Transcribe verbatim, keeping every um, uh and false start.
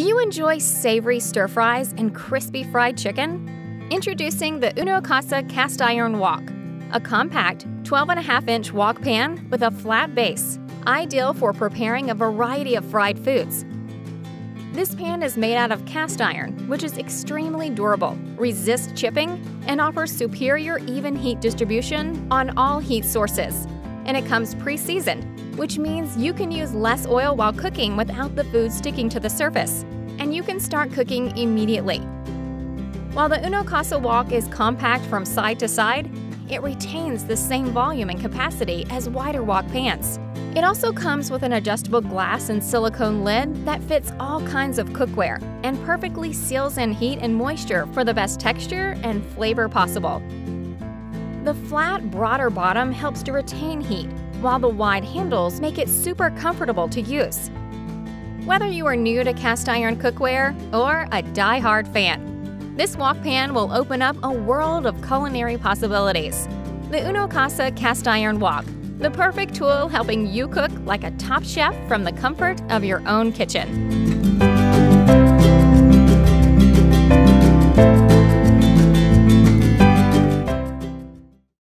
Do you enjoy savory stir fries and crispy fried chicken? Introducing the Uno Casa cast iron wok, a compact twelve and a half inch wok pan with a flat base, ideal for preparing a variety of fried foods. This pan is made out of cast iron, which is extremely durable, resists chipping, and offers superior even heat distribution on all heat sources. And it comes pre-seasoned, which means you can use less oil while cooking without the food sticking to the surface, and you can start cooking immediately. While the Uno Casa wok is compact from side to side, it retains the same volume and capacity as wider wok pans. It also comes with an adjustable glass and silicone lid that fits all kinds of cookware and perfectly seals in heat and moisture for the best texture and flavor possible. The flat, broader bottom helps to retain heat, while the wide handles make it super comfortable to use. Whether you are new to cast iron cookware or a die-hard fan, this wok pan will open up a world of culinary possibilities. The Uno Casa cast iron wok, the perfect tool helping you cook like a top chef from the comfort of your own kitchen.